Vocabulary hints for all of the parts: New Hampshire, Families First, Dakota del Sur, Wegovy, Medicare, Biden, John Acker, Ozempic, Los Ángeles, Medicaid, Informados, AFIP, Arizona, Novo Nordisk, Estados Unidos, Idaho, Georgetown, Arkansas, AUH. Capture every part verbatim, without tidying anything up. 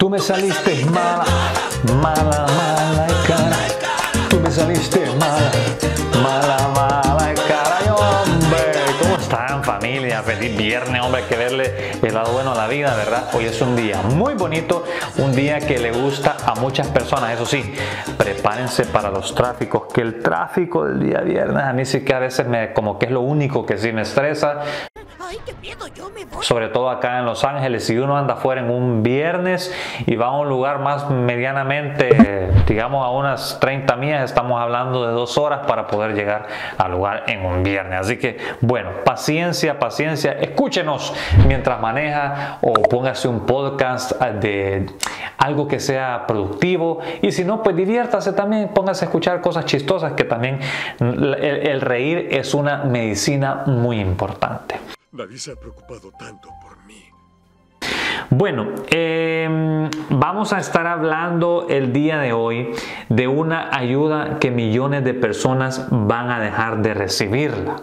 Tú me saliste mala, mala, mala y cara. Tú me saliste mala, mala, mala y cara. Y hombre, ¿cómo están, familia? Feliz viernes, hombre, hay que verle el lado bueno a la vida, ¿verdad? Hoy es un día muy bonito, un día que le gusta a muchas personas. Eso sí, prepárense para los tráficos, que el tráfico del día viernes a mí sí que a veces me, como que es lo único que sí me estresa. Ay, qué miedo, yo me voy. Sobre todo acá en Los Ángeles, si uno anda afuera en un viernes y va a un lugar más medianamente, digamos a unas treinta millas, estamos hablando de dos horas para poder llegar al lugar en un viernes. Así que, bueno, paciencia, paciencia, escúchenos mientras maneja o póngase un podcast de algo que sea productivo, y si no, pues diviértase también, póngase a escuchar cosas chistosas, que también el, el reír es una medicina muy importante. Nadie se ha preocupado tanto por mí. Bueno, eh, vamos a estar hablando el día de hoy de una ayuda que millones de personas van a dejar de recibirla.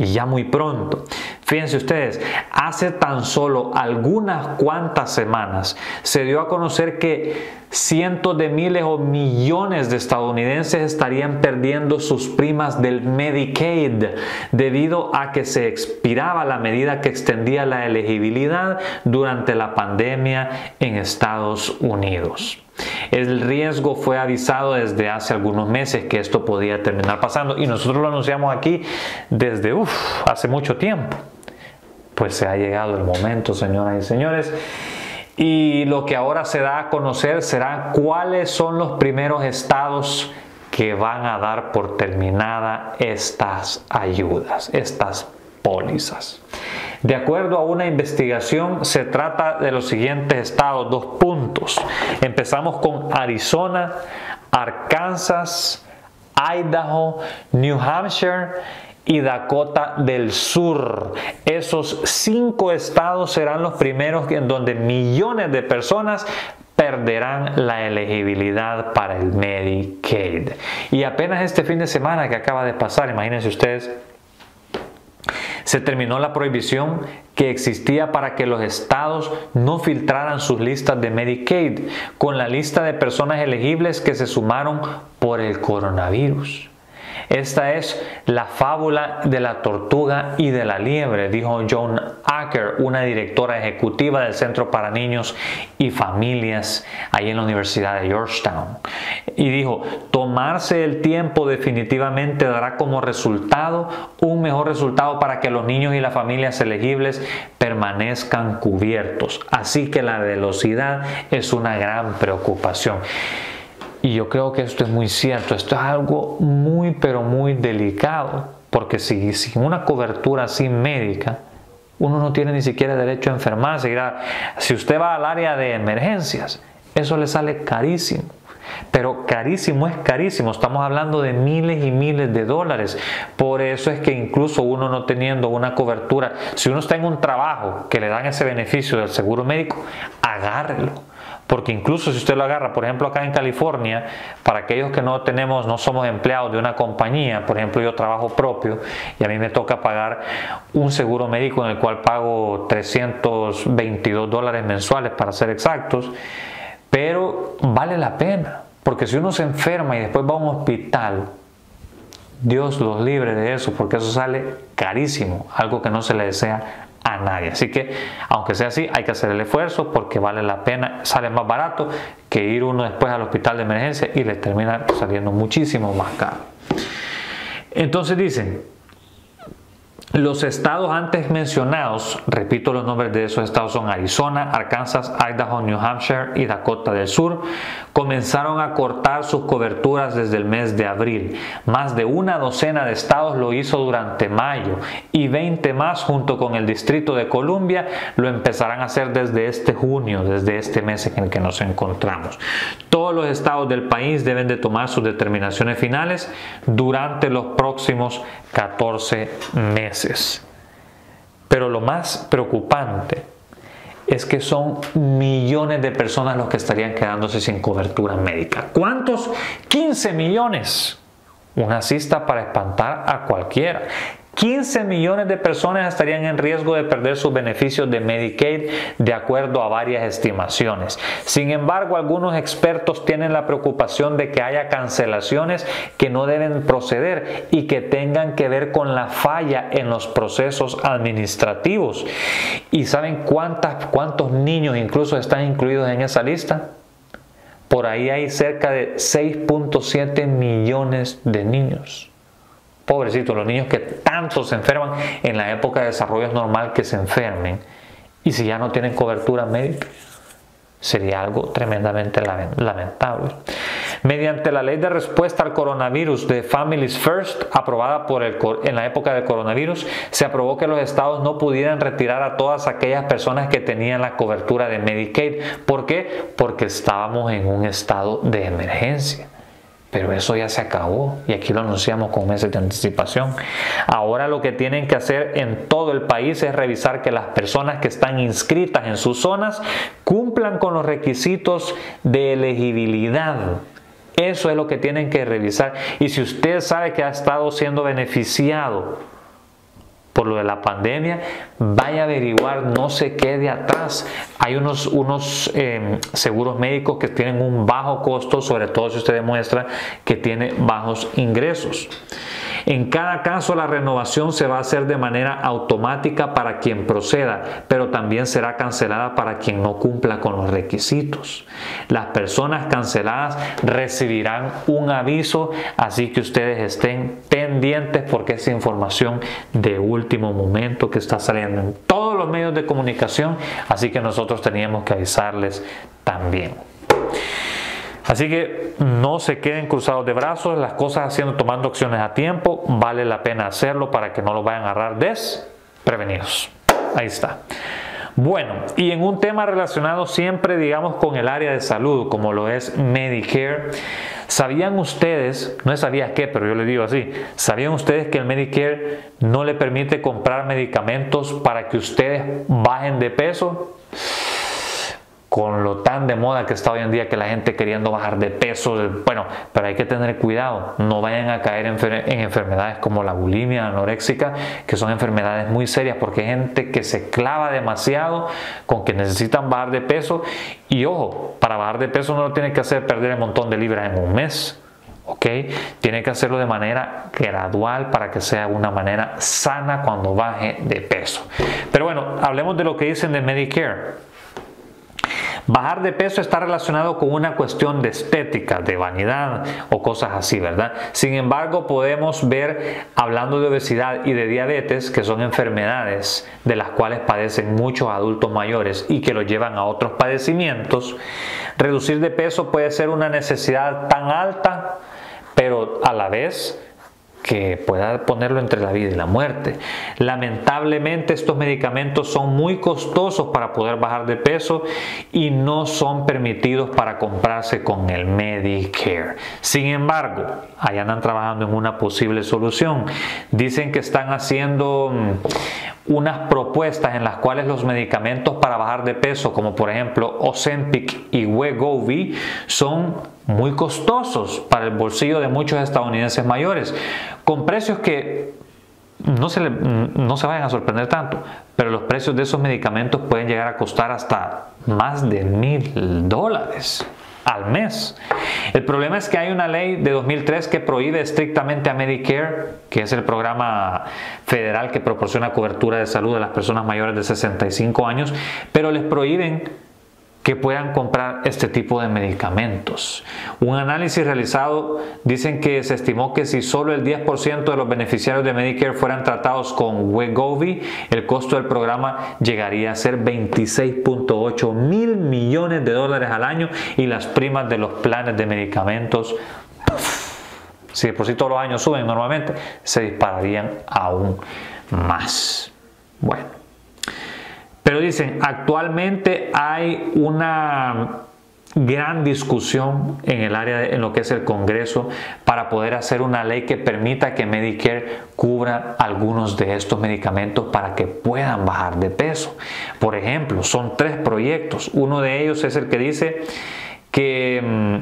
Y ya muy pronto. Fíjense ustedes, hace tan solo algunas cuantas semanas se dio a conocer que cientos de miles o millones de estadounidenses estarían perdiendo sus primas del Medicaid debido a que se expiraba la medida que extendía la elegibilidad durante la pandemia en Estados Unidos. El riesgo fue avisado desde hace algunos meses que esto podía terminar pasando, y nosotros lo anunciamos aquí desde uf, hace mucho tiempo. Pues se ha llegado el momento, señoras y señores, y lo que ahora se da a conocer será cuáles son los primeros estados que van a dar por terminada estas ayudas, estas pólizas. De acuerdo a una investigación, se trata de los siguientes estados, dos puntos. Empezamos con Arizona, Arkansas, Idaho, New Hampshire y Dakota del Sur. Esos cinco estados serán los primeros en donde millones de personas perderán la elegibilidad para el Medicaid. Y apenas este fin de semana que acaba de pasar, imagínense ustedes, se terminó la prohibición que existía para que los estados no filtraran sus listas de Medicaid con la lista de personas elegibles que se sumaron por el coronavirus. Esta es la fábula de la tortuga y de la liebre, dijo John Acker, una directora ejecutiva del Centro para Niños y Familias ahí en la Universidad de Georgetown. Y dijo, tomarse el tiempo definitivamente dará como resultado un mejor resultado para que los niños y las familias elegibles permanezcan cubiertos. Así que la velocidad es una gran preocupación. Y yo creo que esto es muy cierto, esto es algo muy pero muy delicado, porque si sin una cobertura así médica, uno no tiene ni siquiera derecho a enfermarse. Si usted va al área de emergencias, eso le sale carísimo, pero carísimo es carísimo, estamos hablando de miles y miles de dólares. Por eso es que incluso uno no teniendo una cobertura, si uno está en un trabajo que le dan ese beneficio del seguro médico, agárrelo. Porque incluso si usted lo agarra, por ejemplo acá en California, para aquellos que no tenemos, no somos empleados de una compañía, por ejemplo yo trabajo propio y a mí me toca pagar un seguro médico en el cual pago trescientos veintidós dólares mensuales para ser exactos, pero vale la pena, porque si uno se enferma y después va a un hospital, Dios los libre de eso, porque eso sale carísimo, algo que no se le desea a nadie. Así que, aunque sea así, hay que hacer el esfuerzo porque vale la pena, sale más barato que ir uno después al hospital de emergencia y le termina saliendo muchísimo más caro. Entonces dicen, los estados antes mencionados, repito los nombres de esos estados, son Arizona, Arkansas, Idaho, New Hampshire y Dakota del Sur, comenzaron a cortar sus coberturas desde el mes de abril. Más de una docena de estados lo hizo durante mayo y veinte más junto con el Distrito de Columbia lo empezarán a hacer desde este junio, desde este mes en el que nos encontramos. Todos los estados del país deben de tomar sus determinaciones finales durante los próximos catorce meses. Pero lo más preocupante es que son millones de personas los que estarían quedándose sin cobertura médica. ¿Cuántos? quince millones. Una cifra para espantar a cualquiera. quince millones de personas estarían en riesgo de perder sus beneficios de Medicaid, de acuerdo a varias estimaciones. Sin embargo, algunos expertos tienen la preocupación de que haya cancelaciones que no deben proceder y que tengan que ver con la falla en los procesos administrativos. ¿Y saben cuántas, cuántos niños incluso están incluidos en esa lista? Por ahí hay cerca de seis punto siete millones de niños. Pobrecitos, los niños que tanto se enferman en la época de desarrollo, es normal que se enfermen. Y si ya no tienen cobertura médica, sería algo tremendamente lamentable. Mediante la ley de respuesta al coronavirus de Families First, aprobada por el, en la época del coronavirus, se aprobó que los estados no pudieran retirar a todas aquellas personas que tenían la cobertura de Medicaid. ¿Por qué? Porque estábamos en un estado de emergencia. Pero eso ya se acabó y aquí lo anunciamos con meses de anticipación. Ahora lo que tienen que hacer en todo el país es revisar que las personas que están inscritas en sus zonas cumplan con los requisitos de elegibilidad. Eso es lo que tienen que revisar. Y si usted sabe que ha estado siendo beneficiado por lo de la pandemia, vaya a averiguar, no se quede atrás. Hay unos, unos eh, seguros médicos que tienen un bajo costo, sobre todo si usted demuestra que tiene bajos ingresos. En cada caso, la renovación se va a hacer de manera automática para quien proceda, pero también será cancelada para quien no cumpla con los requisitos. Las personas canceladas recibirán un aviso, así que ustedes estén pendientes porque es información de último momento que está saliendo en todos los medios de comunicación, así que nosotros teníamos que avisarles también. Así que no se queden cruzados de brazos, las cosas haciendo, tomando acciones a tiempo, vale la pena hacerlo para que no los vayan a agarrar desprevenidos. Ahí está. Bueno, y en un tema relacionado siempre, digamos, con el área de salud, como lo es Medicare, ¿sabían ustedes, no sabías qué, pero yo les digo así, ¿sabían ustedes que el Medicare no le permite comprar medicamentos para que ustedes bajen de peso? Con lo tan de moda que está hoy en día, que la gente queriendo bajar de peso, bueno, pero hay que tener cuidado, no vayan a caer en, en enfermedades como la bulimia, anoréxica, que son enfermedades muy serias, porque hay gente que se clava demasiado con que necesitan bajar de peso. Y ojo, para bajar de peso no lo tienen que hacer perder un montón de libras en un mes, ¿ok? Tienen que hacerlo de manera gradual para que sea una manera sana cuando baje de peso. Pero bueno, hablemos de lo que dicen de Medicare. Bajar de peso está relacionado con una cuestión de estética, de vanidad o cosas así, ¿verdad? Sin embargo, podemos ver, hablando de obesidad y de diabetes, que son enfermedades de las cuales padecen muchos adultos mayores y que los llevan a otros padecimientos, reducir de peso puede ser una necesidad tan alta, pero a la vez que pueda ponerlo entre la vida y la muerte. Lamentablemente, estos medicamentos son muy costosos para poder bajar de peso y no son permitidos para comprarse con el Medicare. Sin embargo, ahí andan trabajando en una posible solución. Dicen que están haciendo unas propuestas en las cuales los medicamentos para bajar de peso, como por ejemplo Ozempic y Wegovy, son muy costosos para el bolsillo de muchos estadounidenses mayores, con precios que no se, le, no se vayan a sorprender tanto, pero los precios de esos medicamentos pueden llegar a costar hasta más de mil dólares al mes. El problema es que hay una ley de dos mil tres que prohíbe estrictamente a Medicare, que es el programa federal que proporciona cobertura de salud a las personas mayores de sesenta y cinco años, pero les prohíben que puedan comprar este tipo de medicamentos. Un análisis realizado dicen que se estimó que si solo el diez por ciento de los beneficiarios de Medicare fueran tratados con Wegovy, el costo del programa llegaría a ser veintiséis punto ocho mil millones de dólares al año, y las primas de los planes de medicamentos, si de por sí todos los años suben normalmente, se dispararían aún más. Bueno. Pero dicen, actualmente hay una gran discusión en el área, de, en lo que es el Congreso, para poder hacer una ley que permita que Medicare cubra algunos de estos medicamentos para que puedan bajar de peso. Por ejemplo, son tres proyectos. Uno de ellos es el que dice que,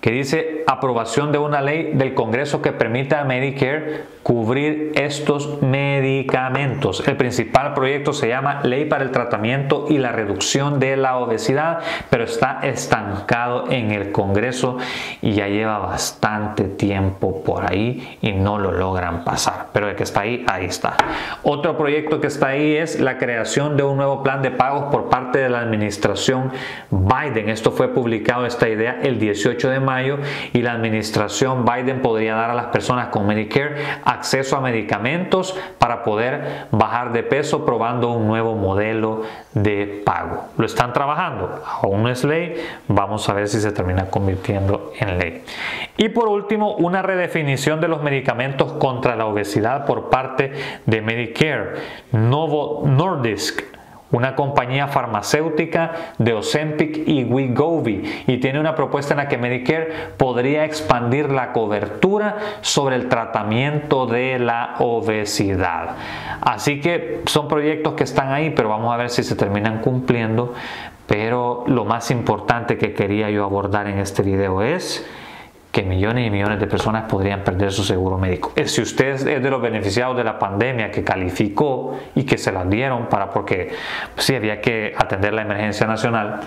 que dice aprobación de una ley del Congreso que permita a Medicare cubrir estos medicamentos. El principal proyecto se llama Ley para el Tratamiento y la Reducción de la Obesidad, pero está estancado en el Congreso y ya lleva bastante tiempo por ahí y no lo logran pasar. Pero el que está ahí, ahí está. Otro proyecto que está ahí es la creación de un nuevo plan de pagos por parte de la administración Biden. Esto fue publicado, esta idea, el dieciocho de mayo, y la administración Biden podría dar a las personas con Medicare acceso a medicamentos para poder bajar de peso, probando un nuevo modelo de pago. Lo están trabajando, aún no es ley, vamos a ver si se termina convirtiendo en ley. Y por último, una redefinición de los medicamentos contra la obesidad por parte de Medicare. Novo Nordisk, una compañía farmacéutica de Ozempic y Wegovy, y tiene una propuesta en la que Medicare podría expandir la cobertura sobre el tratamiento de la obesidad. Así que son proyectos que están ahí, pero vamos a ver si se terminan cumpliendo. Pero lo más importante que quería yo abordar en este video es que millones y millones de personas podrían perder su seguro médico. Si usted es de los beneficiados de la pandemia que calificó y que se las dieron para porque pues, sí había que atender la emergencia nacional,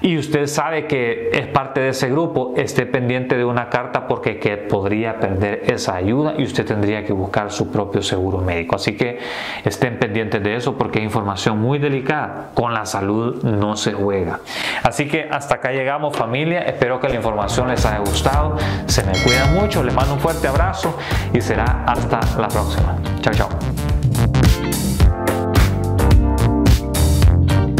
y usted sabe que es parte de ese grupo, esté pendiente de una carta porque que podría perder esa ayuda y usted tendría que buscar su propio seguro médico. Así que estén pendientes de eso porque es información muy delicada. Con la salud no se juega. Así que hasta acá llegamos, familia. Espero que la información les haya gustado. Se me cuidan mucho. Les mando un fuerte abrazo y será hasta la próxima. Chao, chao.